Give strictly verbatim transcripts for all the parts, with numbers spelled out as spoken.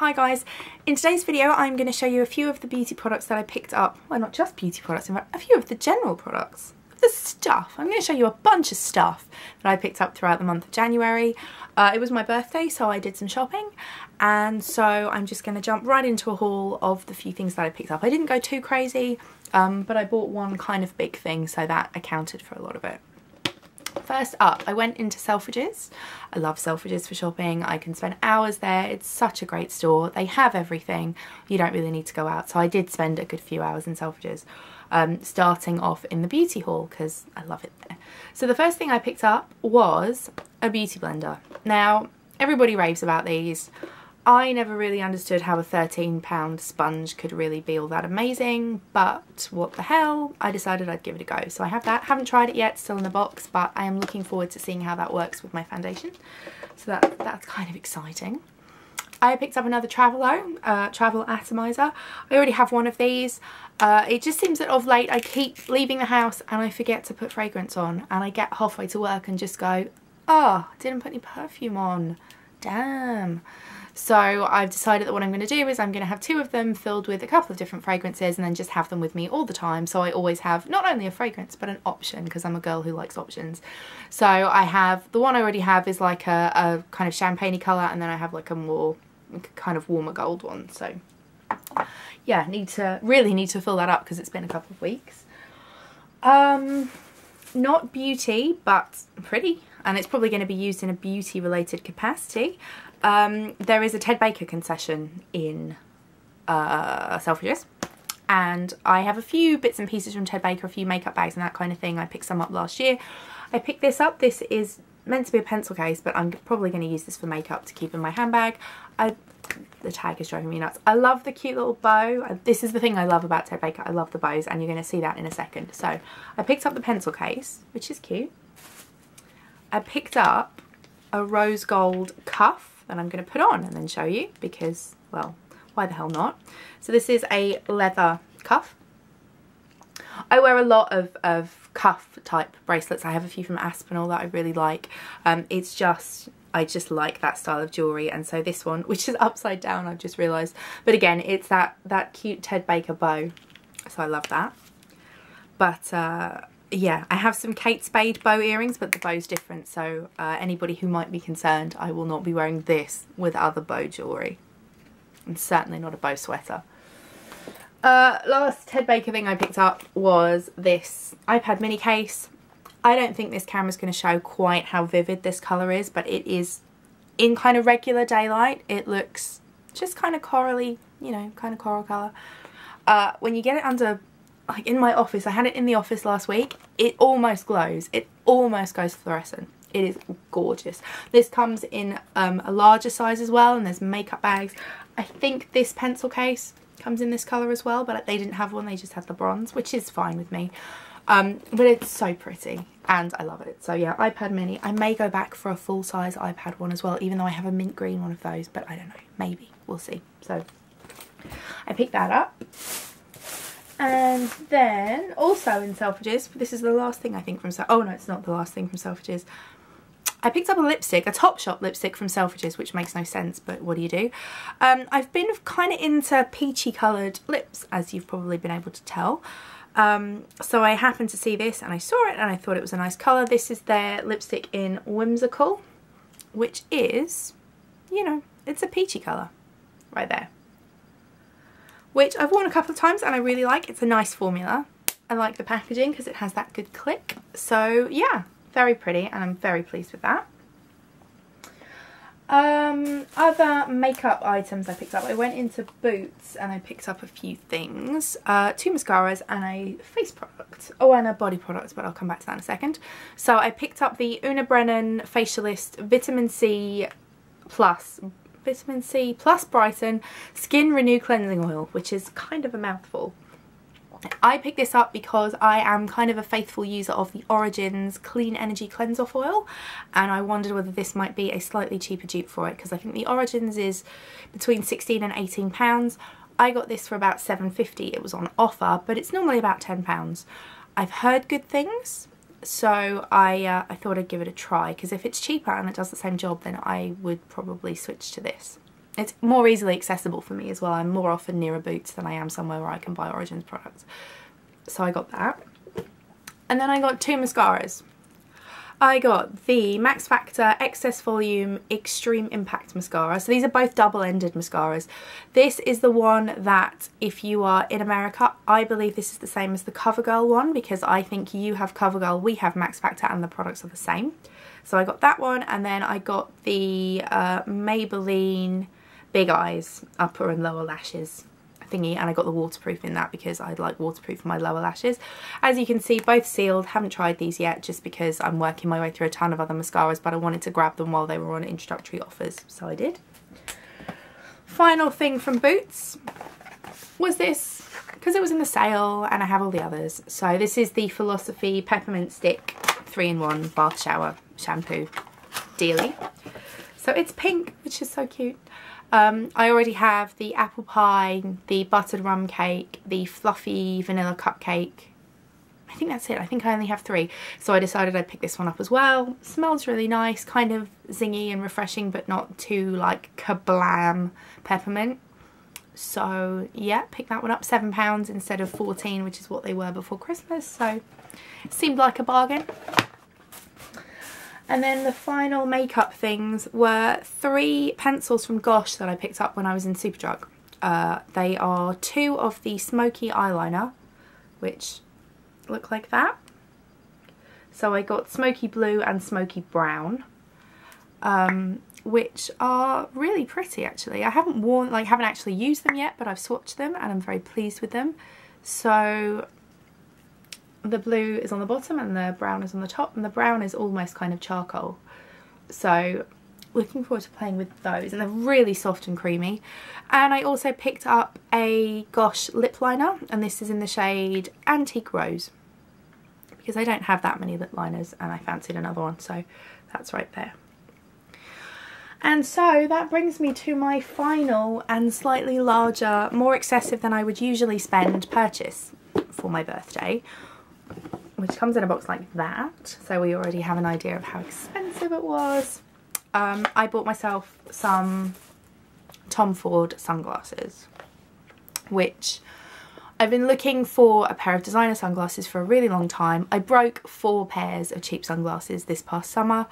Hi guys, in today's video I'm going to show you a few of the beauty products that I picked up. Well, not just beauty products, in fact, a few of the general products. The stuff. I'm going to show you a bunch of stuff that I picked up throughout the month of January. Uh, it was my birthday, so I did some shopping, and so I'm just going to jump right into a haul of the few things that I picked up. I didn't go too crazy, um, but I bought one kind of big thing, so that accounted for a lot of it. First up, I went into Selfridges. I love Selfridges for shopping. I can spend hours there. It's such a great store. They have everything. You don't really need to go out. So I did spend a good few hours in Selfridges, um, starting off in the beauty haul because I love it there. So the first thing I picked up was a beauty blender. Now, everybody raves about these. I never really understood how a thirteen pound sponge could really be all that amazing, but what the hell, I decided I'd give it a go. So I have that, haven't tried it yet, still in the box, but I am looking forward to seeing how that works with my foundation. So that, that's kind of exciting. I picked up another Travalo, uh, Travel Atomiser. I already have one of these. Uh, it just seems that of late I keep leaving the house and I forget to put fragrance on, and I get halfway to work and just go, oh, I didn't put any perfume on, damn. So I've decided that what I'm going to do is I'm going to have two of them filled with a couple of different fragrances and then just have them with me all the time. So I always have not only a fragrance but an option, because I'm a girl who likes options. So I have, the one I already have is like a, a kind of champagne-y colour, and then I have like a more kind of warmer gold one. So yeah, need to really need to fill that up because it's been a couple of weeks. Um, not beauty, but pretty. And it's probably going to be used in a beauty related capacity. Um, there is a Ted Baker concession in uh, Selfridges, and I have a few bits and pieces from Ted Baker, a few makeup bags and that kind of thing. I picked some up last year. I picked this up. This is meant to be a pencil case, but I'm probably going to use this for makeup to keep in my handbag. I, the tag is driving me nuts. I love the cute little bow. This is the thing I love about Ted Baker. I love the bows, and you're going to see that in a second. So I picked up the pencil case, which is cute. I picked up a rose gold cuff that I'm going to put on and then show you because, well, why the hell not? So this is a leather cuff. I wear a lot of, of cuff type bracelets. I have a few from Aspinall that I really like. Um, it's just, I just like that style of jewellery, and so this one, which is upside down, I've just realised. But again, it's that, that cute Ted Baker bow, so I love that. But... Uh, yeah, I have some Kate Spade bow earrings, but the bow's different, so uh, anybody who might be concerned, I will not be wearing this with other bow jewellery. And certainly not a bow sweater. Uh, last Ted Baker thing I picked up was this iPad mini case. I don't think this camera's going to show quite how vivid this colour is, but it is in kind of regular daylight. It looks just kind of corally, you know, kind of coral colour. Uh, when you get it under... Like in my office, I had it in the office last week, it almost glows, it almost goes fluorescent. It is gorgeous. This comes in um, a larger size as well, and there's makeup bags. I think this pencil case comes in this colour as well, but they didn't have one, they just had the bronze, which is fine with me. Um, but it's so pretty and I love it. So yeah, iPad mini. I may go back for a full size iPad one as well, even though I have a mint green one of those, but I don't know, maybe, we'll see. So I picked that up. And then, also in Selfridges, this is the last thing I think from Selfridges. Oh no, it's not the last thing from Selfridges. I picked up a lipstick, a Topshop lipstick from Selfridges, which makes no sense, but what do you do? Um, I've been kind of into peachy coloured lips, as you've probably been able to tell. Um, so I happened to see this and I saw it and I thought it was a nice colour. This is their lipstick in Whimsical, which is, you know, it's a peachy colour right there, which I've worn a couple of times and I really like. It's a nice formula. I like the packaging because it has that good click. So yeah, very pretty, and I'm very pleased with that. Um, other makeup items I picked up. I went into Boots and I picked up a few things. Uh, two mascaras and a face product. Oh, and a body product, but I'll come back to that in a second. So I picked up the Una Brennan Facialist Vitamin C Plus Vitamin C Plus Brighten Skin Renew Cleansing Oil, which is kind of a mouthful. I picked this up because I am kind of a faithful user of the Origins Clean Energy Cleanse Off Oil, and I wondered whether this might be a slightly cheaper dupe for it, because I think the Origins is between sixteen and eighteen pounds. I got this for about seven fifty. It was on offer, but it's normally about ten pounds. I've heard good things. So I, uh, I thought I'd give it a try, because if it's cheaper and it does the same job, then I would probably switch to this. it's more easily accessible for me as well. I'm more often near a Boots than I am somewhere where I can buy Origins products. So I got that. And then I got two mascaras. I got the Max Factor Excess Volume Extreme Impact Mascara. So these are both double-ended mascaras. This is the one that, if you are in America, I believe this is the same as the CoverGirl one, because I think you have CoverGirl, we have Max Factor, and the products are the same. So I got that one, and then I got the uh, Maybelline Big Eyes Upper and Lower Lashes thingy, and I got the waterproof in that because I like waterproof for my lower lashes. As you can see, both sealed. Haven't tried these yet just because I'm working my way through a ton of other mascaras, but I wanted to grab them while they were on introductory offers, so I did. Final thing from Boots was this, because it was in the sale and I have all the others. So this is the Philosophy Peppermint Stick three in one Bath Shower Shampoo Dealy. So it's pink, which is so cute. Um, I already have the apple pie, the buttered rum cake, the fluffy vanilla cupcake. I think that's it. I think I only have three. So I decided I'd pick this one up as well. Smells really nice, kind of zingy and refreshing, but not too like kablam peppermint. So yeah, pick that one up. seven pounds instead of fourteen, which is what they were before Christmas. So it seemed like a bargain. And then the final makeup things were three pencils from GOSH that I picked up when I was in Superdrug. Uh, they are two of the smoky eyeliner, which look like that. So I got smoky blue and smoky brown, um, which are really pretty actually. I haven't worn, like haven't actually used them yet, but I've swatched them and I'm very pleased with them. So the blue is on the bottom and the brown is on the top, and the brown is almost kind of charcoal. So looking forward to playing with those, and they're really soft and creamy. And I also picked up a GOSH lip liner, and this is in the shade Antique Rose, because I don't have that many lip liners and I fancied another one, so that's right there. And so that brings me to my final and slightly larger, more excessive than I would usually spend purchase for my birthday, which comes in a box like that, so we already have an idea of how expensive it was. Um, I bought myself some Tom Ford sunglasses, which I've been looking for a pair of designer sunglasses for a really long time. I broke four pairs of cheap sunglasses this past summer,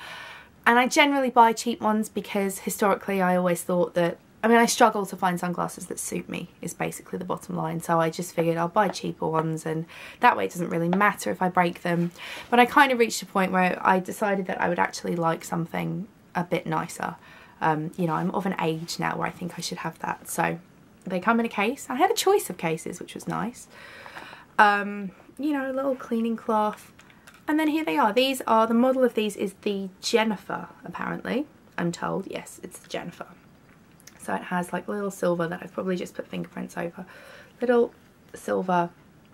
and I generally buy cheap ones because historically I always thought that, I mean, I struggle to find sunglasses that suit me is basically the bottom line, so I just figured I'll buy cheaper ones, and that way it doesn't really matter if I break them. But I kind of reached a point where I decided that I would actually like something a bit nicer. Um, you know, I'm of an age now where I think I should have that. So they come in a case. I had a choice of cases, which was nice. Um, you know, a little cleaning cloth. And then here they are. These are, the model of these is the Jennifer, apparently, I'm told. Yes, it's the Jennifer. So it has like little silver that I've probably just put fingerprints over, little silver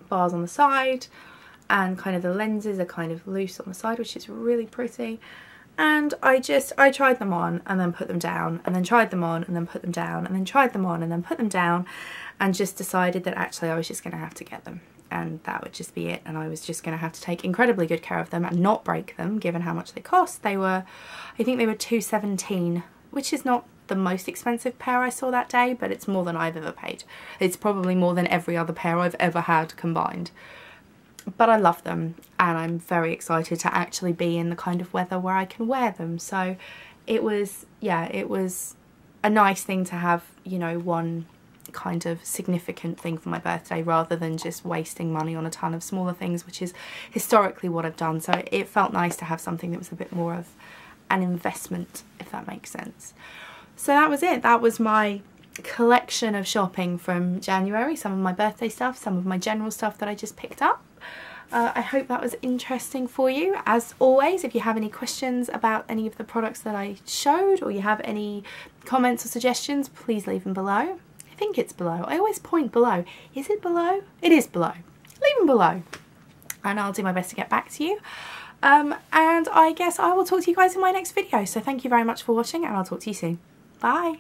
bars on the side, and kind of the lenses are kind of loose on the side, which is really pretty. And I just, I tried them on and then put them down, and then tried them on and then put them down, and then tried them on and then put them down, and just decided that actually I was just going to have to get them, and that would just be it, and I was just going to have to take incredibly good care of them and not break them, given how much they cost. They were, I think they were two seventeen, which is not the most expensive pair I saw that day, but it's more than I've ever paid. It's probably more than every other pair I've ever had combined. But I love them, and I'm very excited to actually be in the kind of weather where I can wear them. So it was, yeah, it was a nice thing to have, you know, one kind of significant thing for my birthday, rather than just wasting money on a ton of smaller things, which is historically what I've done. So it felt nice to have something that was a bit more of an investment, if that makes sense. So that was it. That was my collection of shopping from January. Some of my birthday stuff, some of my general stuff that I just picked up. Uh, I hope that was interesting for you. As always, if you have any questions about any of the products that I showed, or you have any comments or suggestions, please leave them below. I think it's below. I always point below. Is it below? It is below. Leave them below, and I'll do my best to get back to you. Um, and I guess I will talk to you guys in my next video. So thank you very much for watching, and I'll talk to you soon. Bye.